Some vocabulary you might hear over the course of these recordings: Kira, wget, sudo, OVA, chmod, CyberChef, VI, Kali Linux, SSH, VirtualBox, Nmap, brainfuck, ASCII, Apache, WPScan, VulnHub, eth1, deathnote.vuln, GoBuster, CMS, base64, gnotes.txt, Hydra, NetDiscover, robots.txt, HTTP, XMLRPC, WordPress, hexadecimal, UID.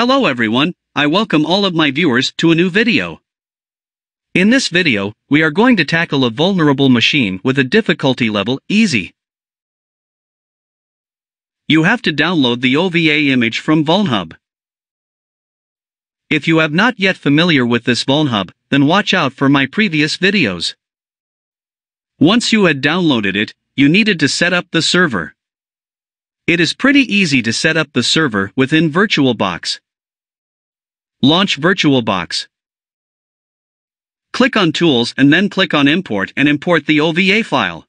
Hello everyone, I welcome all of my viewers to a new video. In this video, we are going to tackle a vulnerable machine with a difficulty level easy. You have to download the OVA image from VulnHub. If you have not yet familiar with this VulnHub, then watch out for my previous videos. Once you had downloaded it, you needed to set up the server. It is pretty easy to set up the server within VirtualBox. Launch VirtualBox. Click on Tools and then click on Import and import the OVA file.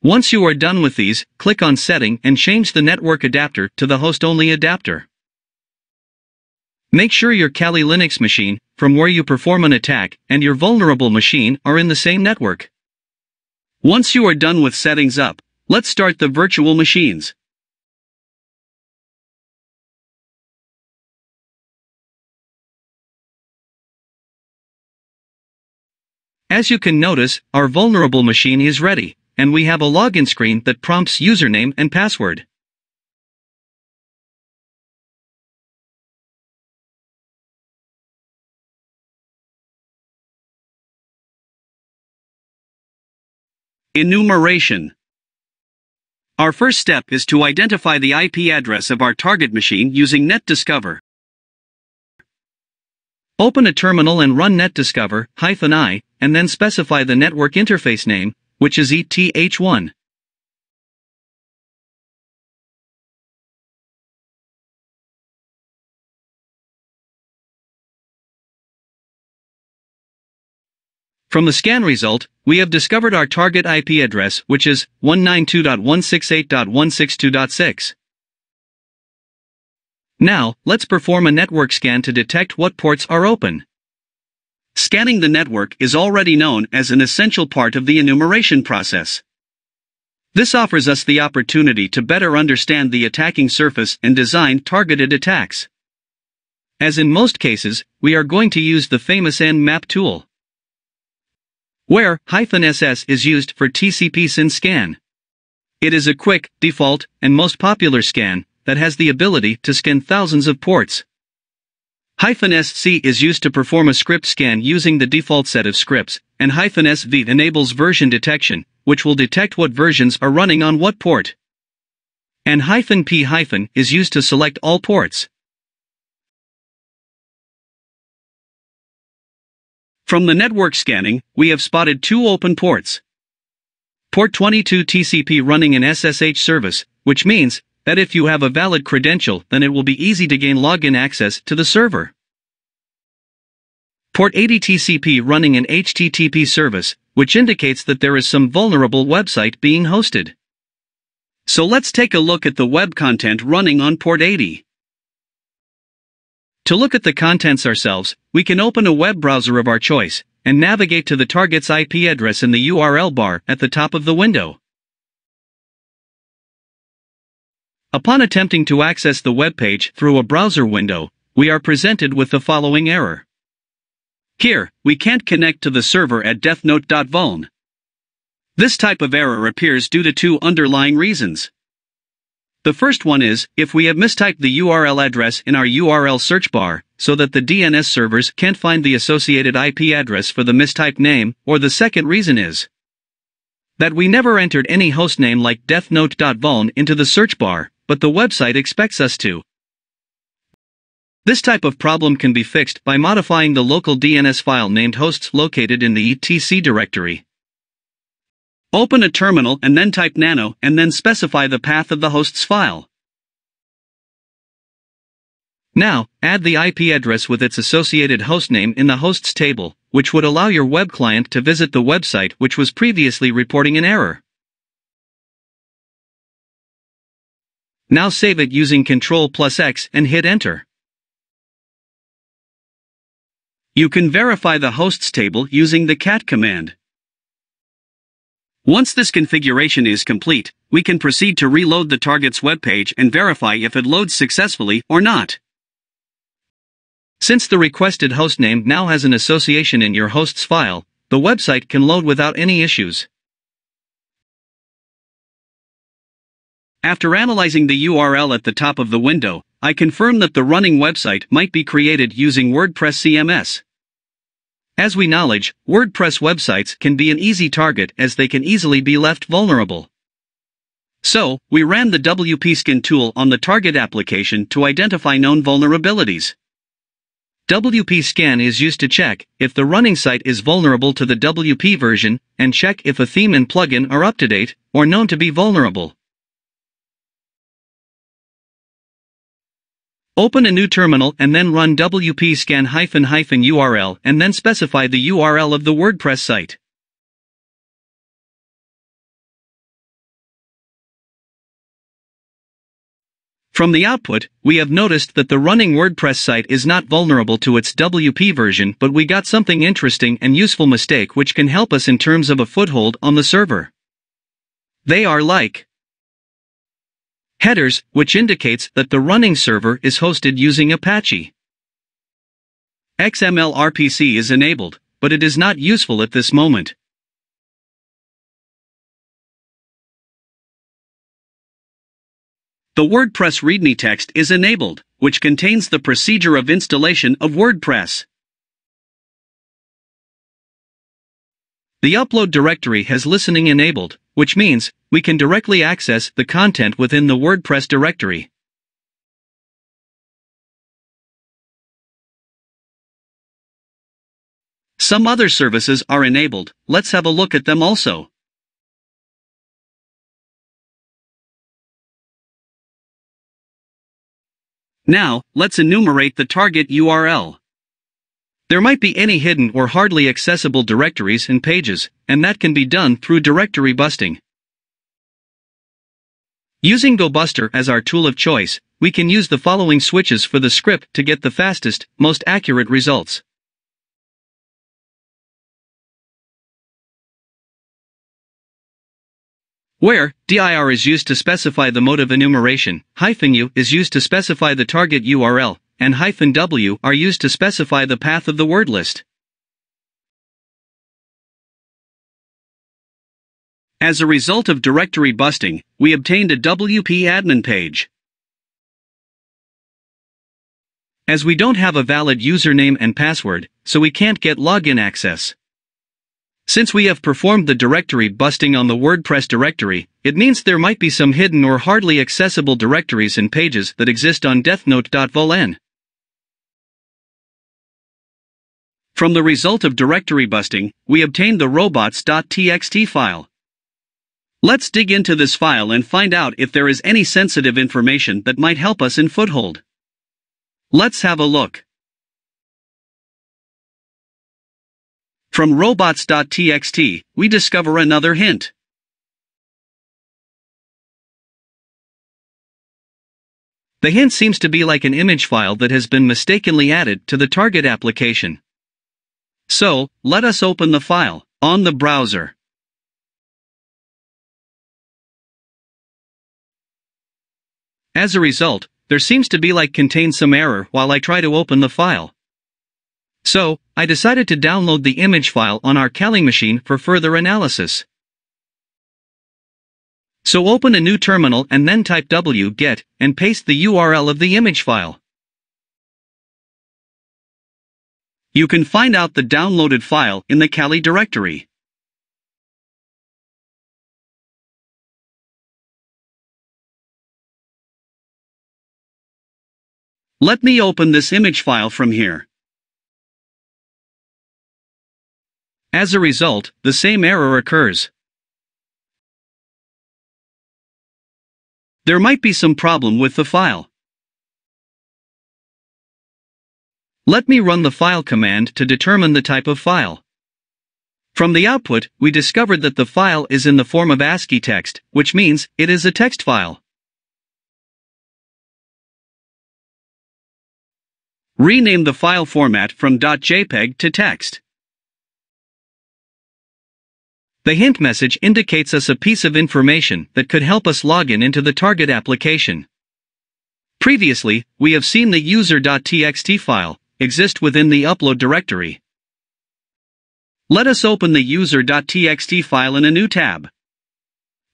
Once you are done with these, click on Setting and change the network adapter to the host-only adapter. Make sure your Kali Linux machine, from where you perform an attack, and your vulnerable machine are in the same network. Once you are done with settings up, let's start the virtual machines. As you can notice, our vulnerable machine is ready, and we have a login screen that prompts username and password. Enumeration. Our first step is to identify the IP address of our target machine using NetDiscover. Open a terminal and run NetDiscover -i, and then specify the network interface name, which is eth1. From the scan result, we have discovered our target IP address, which is 192.168.162.6. Now, let's perform a network scan to detect what ports are open. Scanning the network is already known as an essential part of the enumeration process. This offers us the opportunity to better understand the attacking surface and design targeted attacks. As in most cases, we are going to use the famous Nmap tool, where -ss is used for TCP SYN scan. It is a quick, default, and most popular scan that has the ability to scan thousands of ports. -sc is used to perform a script scan using the default set of scripts, and -sv enables version detection, which will detect what versions are running on what port. And -p- is used to select all ports. From the network scanning, we have spotted two open ports. Port 22 TCP running an SSH service, which means that if you have a valid credential, then it will be easy to gain login access to the server. Port 80 TCP running an HTTP service, which indicates that there is some vulnerable website being hosted. So let's take a look at the web content running on port 80. To look at the contents ourselves, we can open a web browser of our choice and navigate to the target's IP address in the URL bar at the top of the window. Upon attempting to access the web page through a browser window, we are presented with the following error. Here, we can't connect to the server at deathnote.vuln. This type of error appears due to two underlying reasons. The first one is, if we have mistyped the URL address in our URL search bar, so that the DNS servers can't find the associated IP address for the mistyped name, or the second reason is that we never entered any hostname like deathnote.vuln into the search bar, but the website expects us to. This type of problem can be fixed by modifying the local DNS file named hosts located in the etc directory. Open a terminal and then type nano and then specify the path of the hosts file. Now, add the IP address with its associated hostname in the hosts table, which would allow your web client to visit the website which was previously reporting an error. Now save it using Ctrl+X and hit enter. You can verify the hosts table using the cat command. Once this configuration is complete, we can proceed to reload the target's web page and verify if it loads successfully or not. Since the requested hostname now has an association in your host's file, the website can load without any issues. After analyzing the URL at the top of the window, I confirm that the running website might be created using WordPress CMS. As we knowledge, WordPress websites can be an easy target as they can easily be left vulnerable. So, we ran the WPScan tool on the target application to identify known vulnerabilities. WPScan is used to check if the running site is vulnerable to the WP version and check if a theme and plugin are up to date or known to be vulnerable. Open a new terminal and then run WPScan --URL and then specify the URL of the WordPress site. From the output, we have noticed that the running WordPress site is not vulnerable to its WP version, but we got something interesting and useful mistake which can help us in terms of a foothold on the server. They are like headers, which indicates that the running server is hosted using Apache. XMLRPC is enabled, but it is not useful at this moment. The WordPress README text is enabled, which contains the procedure of installation of WordPress. The upload directory has listening enabled, which means we can directly access the content within the WordPress directory. Some other services are enabled, let's have a look at them also. Now, let's enumerate the target URL. There might be any hidden or hardly accessible directories and pages, and that can be done through directory busting. Using GoBuster as our tool of choice, we can use the following switches for the script to get the fastest, most accurate results. Where dir is used to specify the mode of enumeration, -u is used to specify the target URL, and -w are used to specify the path of the word list. As a result of directory busting, we obtained a WP admin page. As we don't have a valid username and password, so we can't get login access. Since we have performed the directory busting on the WordPress directory, it means there might be some hidden or hardly accessible directories and pages that exist on deathnote.vuln. From the result of directory busting, we obtained the robots.txt file. Let's dig into this file and find out if there is any sensitive information that might help us in foothold. Let's have a look. From robots.txt, we discover another hint. The hint seems to be like an image file that has been mistakenly added to the target application. So, let us open the file on the browser. As a result, there seems to be like contains some error while I try to open the file. So, I decided to download the image file on our Kali machine for further analysis. So open a new terminal and then type wget and paste the URL of the image file. You can find out the downloaded file in the Kali directory. Let me open this image file from here. As a result, the same error occurs. There might be some problem with the file. Let me run the file command to determine the type of file. From the output, we discovered that the file is in the form of ASCII text, which means it is a text file. Rename the file format from .jpg to text. The hint message indicates us a piece of information that could help us log in into the target application. Previously, we have seen the user.txt file, exist within the upload directory. Let us open the user.txt file in a new tab.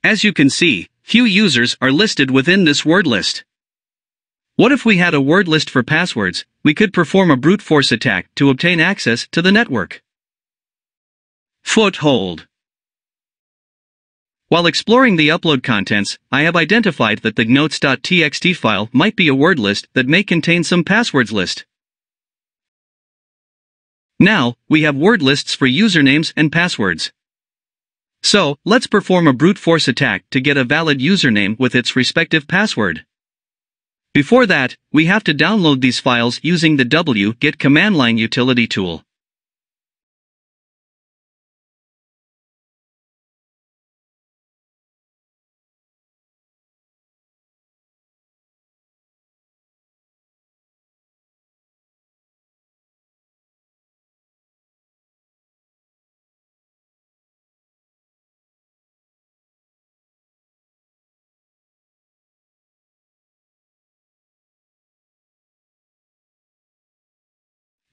As you can see, few users are listed within this word list. What if we had a word list for passwords? We could perform a brute force attack to obtain access to the network. Foothold. While exploring the upload contents, I have identified that the gnotes.txt file might be a word list that may contain some passwords list. Now, we have word lists for usernames and passwords. So, let's perform a brute force attack to get a valid username with its respective password. Before that, we have to download these files using the wget command line utility tool.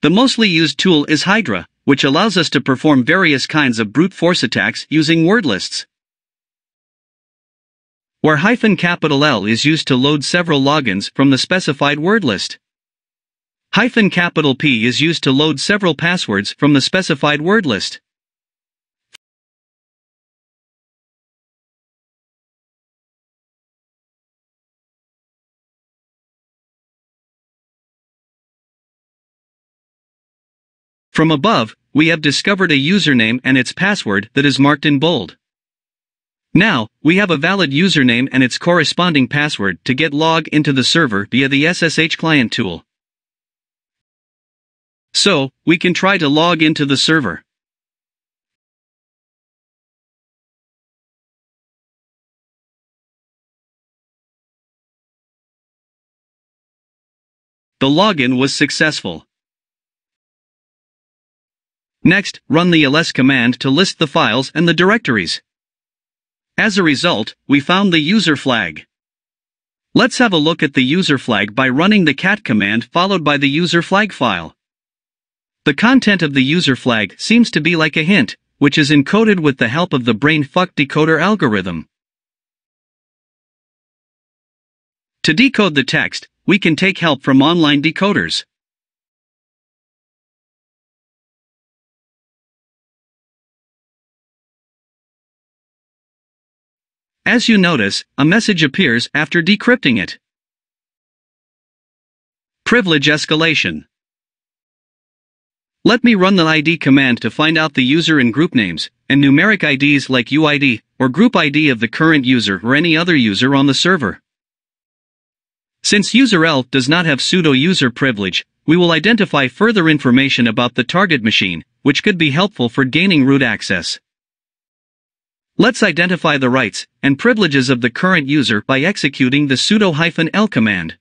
The mostly used tool is Hydra, which allows us to perform various kinds of brute force attacks using word lists, where -L is used to load several logins from the specified word list. -P is used to load several passwords from the specified word list. From above, we have discovered a username and its password that is marked in bold. Now, we have a valid username and its corresponding password to get logged into the server via the SSH client tool. So, we can try to log into the server. The login was successful. Next, run the ls command to list the files and the directories. As a result, we found the user flag. Let's have a look at the user flag by running the cat command followed by the user flag file. The content of the user flag seems to be like a hint, which is encoded with the help of the brainfuck decoder algorithm. To decode the text, we can take help from online decoders. As you notice, a message appears after decrypting it. Privilege escalation. Let me run the ID command to find out the user and group names, and numeric IDs like UID, or group ID of the current user or any other user on the server. Since userl does not have sudo user privilege, we will identify further information about the target machine, which could be helpful for gaining root access. Let's identify the rights and privileges of the current user by executing the sudo-l command.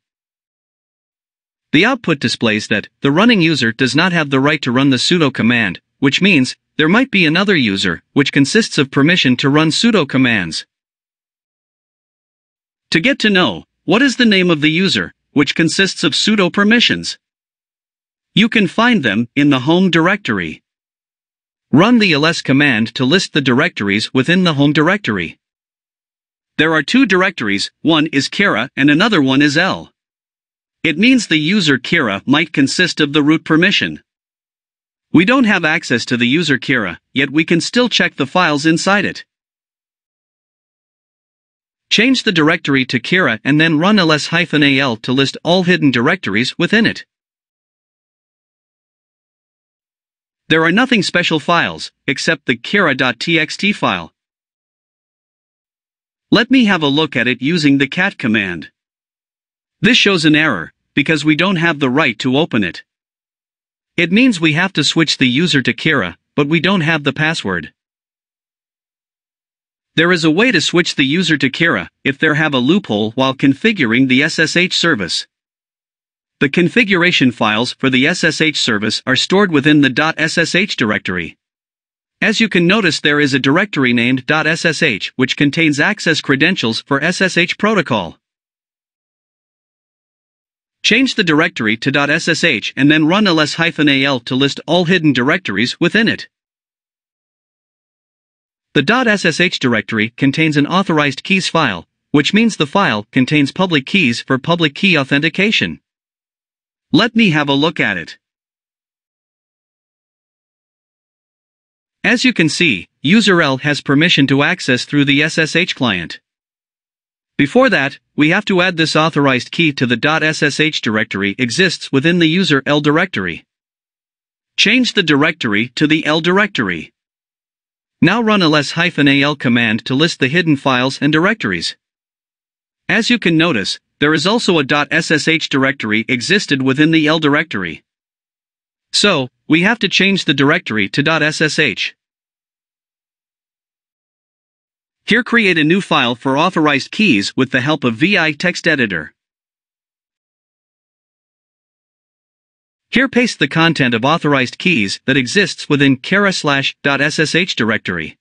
The output displays that the running user does not have the right to run the sudo command, which means there might be another user, which consists of permission to run sudo commands. To get to know what is the name of the user, which consists of sudo permissions, you can find them in the home directory. Run the ls command to list the directories within the home directory. There are two directories, one is Kira and another one is L. It means the user Kira might consist of the root permission. We don't have access to the user Kira, yet we can still check the files inside it. Change the directory to Kira and then run ls-al to list all hidden directories within it. There are nothing special files, except the kira.txt file. Let me have a look at it using the cat command. This shows an error, because we don't have the right to open it. It means we have to switch the user to Kira, but we don't have the password. There is a way to switch the user to Kira, if there have a loophole while configuring the SSH service. The configuration files for the SSH service are stored within the .ssh directory. As you can notice, there is a directory named .ssh which contains access credentials for SSH protocol. Change the directory to .ssh and then run ls-al to list all hidden directories within it. The .ssh directory contains an authorized keys file, which means the file contains public keys for public key authentication. Let me have a look at it. As you can see, userl has permission to access through the SSH client. Before that, we have to add this authorized key to the .ssh directory exists within the userl directory. Change the directory to the L directory. Now run ls-al command to list the hidden files and directories. As you can notice, there is also a .ssh directory existed within the L directory. So, we have to change the directory to .ssh. Here create a new file for authorized keys with the help of VI text editor. Here paste the content of authorized keys that exists within /.ssh directory.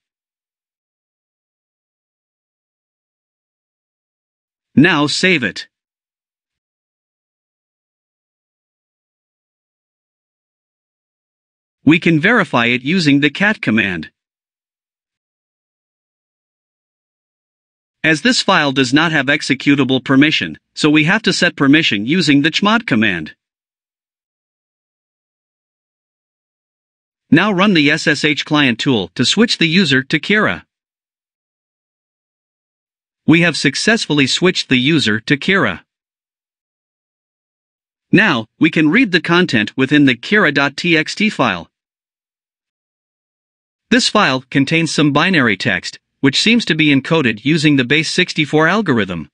Now save it. We can verify it using the cat command. As this file does not have executable permission, so we have to set permission using the chmod command. Now run the SSH client tool to switch the user to Kira. We have successfully switched the user to Kira. Now, we can read the content within the kira.txt file. This file contains some binary text, which seems to be encoded using the base64 algorithm.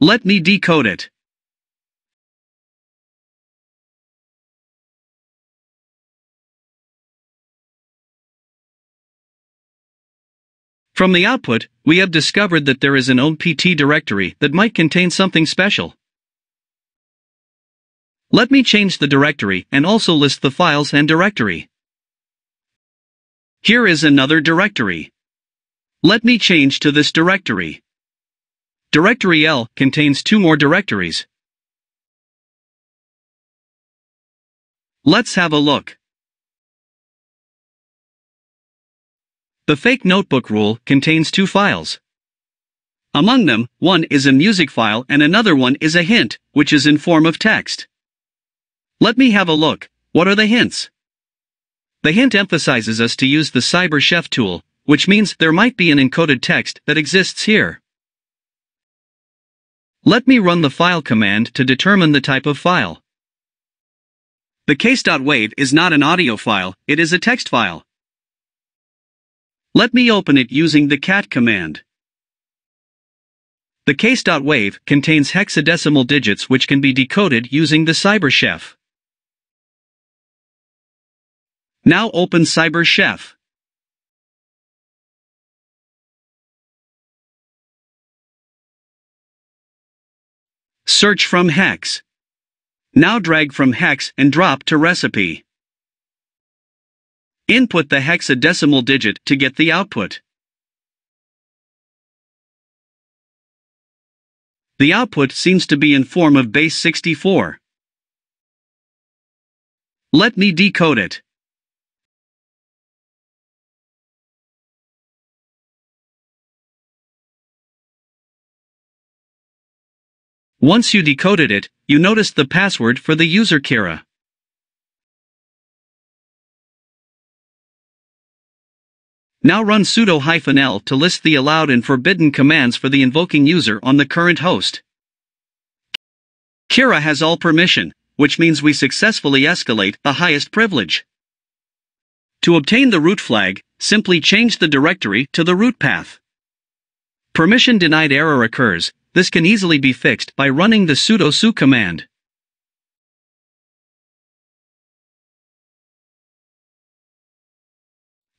Let me decode it. From the output, we have discovered that there is an OPT directory that might contain something special. Let me change the directory and also list the files and directory. Here is another directory. Let me change to this directory. Directory L contains two more directories. Let's have a look. The fake notebook rule contains two files. Among them, one is a music file and another one is a hint, which is in form of text. Let me have a look. What are the hints? The hint emphasizes us to use the CyberChef tool, which means there might be an encoded text that exists here. Let me run the file command to determine the type of file. The case.wave is not an audio file, it is a text file. Let me open it using the cat command. The case.wave contains hexadecimal digits which can be decoded using the CyberChef. Now open CyberChef. Search from hex. Now drag from hex and drop to recipe. Input the hexadecimal digit to get the output. The output seems to be in form of base64. Let me decode it. Once you decoded it, you noticed the password for the user Kira. Now run sudo-l to list the allowed and forbidden commands for the invoking user on the current host. Kira has all permission, which means we successfully escalate the highest privilege. To obtain the root flag, simply change the directory to the root path. Permission denied error occurs. This can easily be fixed by running the sudo su command.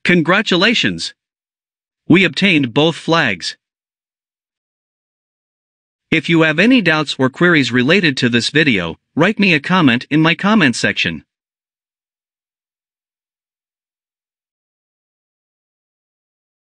Congratulations! We obtained both flags. If you have any doubts or queries related to this video, write me a comment in my comment section.